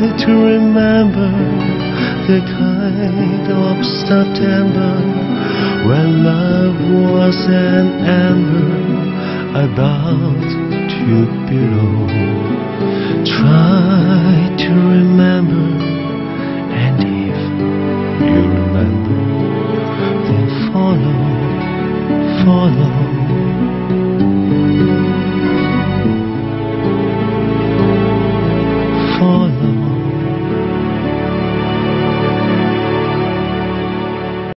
try to remember the kind of September when love was an ember about to blow.